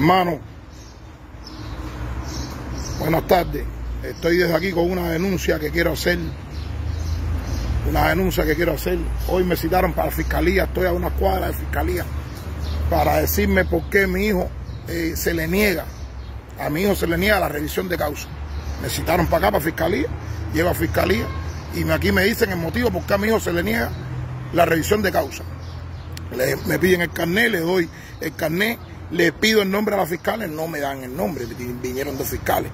Mano, buenas tardes. Estoy desde aquí con una denuncia que quiero hacer. Hoy me citaron para la fiscalía, estoy a una cuadra de fiscalía, para decirme por qué mi hijo se le niega la revisión de causa. Me citaron para acá, para fiscalía, llevo a fiscalía, y aquí me dicen el motivo por qué a mi hijo se le niega la revisión de causa. Me piden el carnet, le doy el carnet, le pido el nombre a los fiscales, no me dan el nombre, vinieron dos fiscales.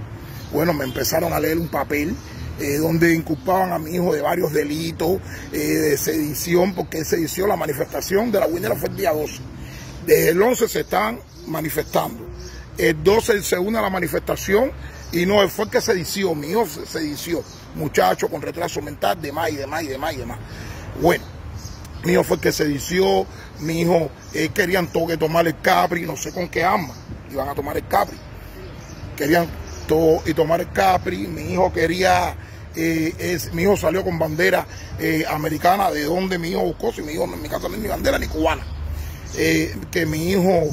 Bueno, me empezaron a leer un papel donde inculpaban a mi hijo de varios delitos, de sedición, porque él sedició la manifestación de la Guinera fue el día 12. Desde el 11 se están manifestando. El 12 él se une a la manifestación y no, él fue el que sedició, mi hijo sedició. Muchacho con retraso mental, demás. Bueno, mi hijo fue el que sedició, mi hijo querían tomar el Capri, no sé con qué arma, iban a tomar el Capri. Mi hijo quería, mi hijo salió con bandera americana, de donde mi hijo buscó, si mi hijo en mi casa no es ni bandera ni cubana, que mi hijo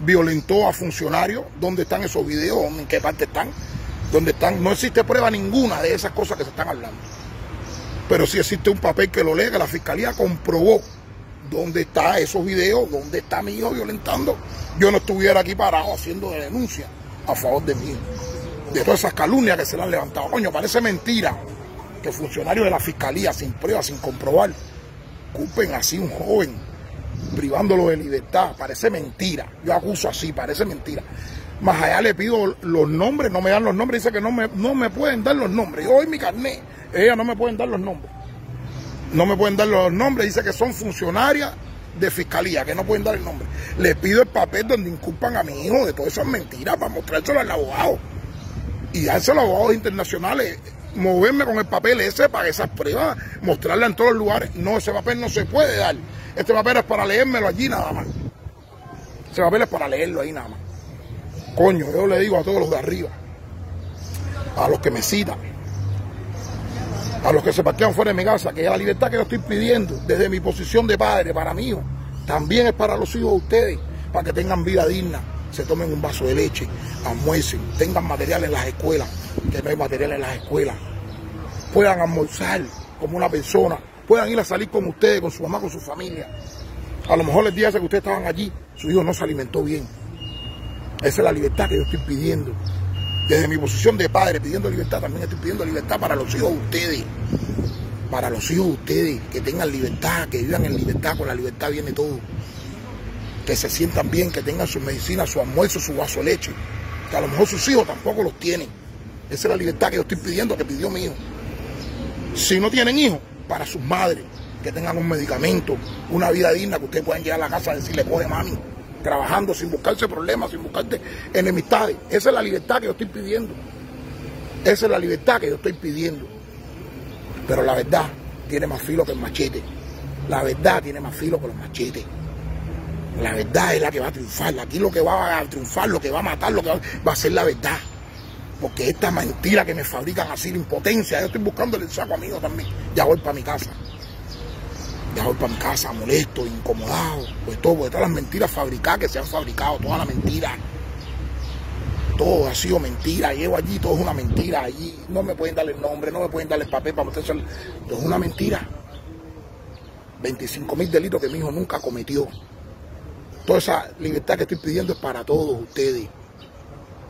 violentó a funcionarios. ¿Dónde están esos videos? ¿En qué parte están? ¿Dónde están? No existe prueba ninguna de esas cosas que se están hablando, pero sí existe un papel que lo lee, que la fiscalía comprobó. ¿Dónde están esos videos? ¿Dónde está mi hijo violentando? Yo no estuviera aquí parado haciendo denuncia a favor de mí, de todas esas calumnias que se le han levantado. Coño, parece mentira que funcionarios de la fiscalía, sin pruebas, sin comprobar, culpen así a un joven, privándolo de libertad. Parece mentira. Yo acuso así, parece mentira. Más allá le pido los nombres, no me dan los nombres, dice que no me pueden dar los nombres. Yo doy mi carnet, ellas no me pueden dar los nombres. Dice que son funcionarias de fiscalía, que no pueden dar el nombre. Le pido el papel donde inculpan a mi hijo de todas esas mentiras para mostrárselo al abogado y dárselo a los abogados internacionales, moverme con el papel ese para esas pruebas, mostrarla en todos los lugares. No, ese papel no se puede dar. Este papel es para leérmelo allí nada más. Ese papel es para leerlo ahí nada más. Coño, yo le digo a todos los de arriba, a los que me citan, a los que se parquean fuera de mi casa, que la libertad que yo estoy pidiendo desde mi posición de padre para mí, también es para los hijos de ustedes, para que tengan vida digna, se tomen un vaso de leche, almuercen, tengan material en las escuelas, que no hay material en las escuelas, puedan almorzar como una persona, puedan ir a salir con ustedes, con su mamá, con su familia. A lo mejor el día que ustedes estaban allí, su hijo no se alimentó bien. Esa es la libertad que yo estoy pidiendo. Desde mi posición de padre pidiendo libertad, también estoy pidiendo libertad para los hijos de ustedes. Para los hijos de ustedes, que tengan libertad, que vivan en libertad, con la libertad viene todo. Que se sientan bien, que tengan su medicina, su almuerzo, su vaso de leche. Que a lo mejor sus hijos tampoco los tienen. Esa es la libertad que yo estoy pidiendo, que pidió mi hijo. Si no tienen hijos, para sus madres, que tengan un medicamento, una vida digna, que ustedes puedan llegar a la casa y decirle, coge mami, trabajando sin buscarse problemas, sin buscarse enemistades. Esa es la libertad que yo estoy pidiendo. Esa es la libertad que yo estoy pidiendo. Pero la verdad tiene más filo que el machete. La verdad tiene más filo que los machetes. La verdad es la que va a triunfar. Aquí lo que va a triunfar, lo que va a matar, lo que va a ser la verdad. Porque esta mentira que me fabrican así, la impotencia, yo estoy buscando el saco amigo también. Ya voy para mi casa. Molesto, incomodado, pues todo, porque todas las mentiras fabricadas que se han fabricado, toda la mentira, todo ha sido mentira, llevo allí, todo es una mentira, allí no me pueden dar el nombre, no me pueden dar el papel para mostrar, todo es una mentira. 25.000 delitos que mi hijo nunca cometió. Toda esa libertad que estoy pidiendo es para todos ustedes,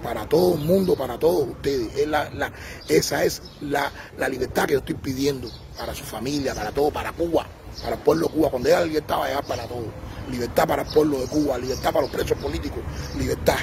para todo el mundo, para todos ustedes. Es esa es la libertad que yo estoy pidiendo para su familia, para todo, para Cuba, para el pueblo de Cuba. Cuando haya libertad va a llegar para todo. Libertad para el pueblo de Cuba, libertad para los presos políticos, libertad.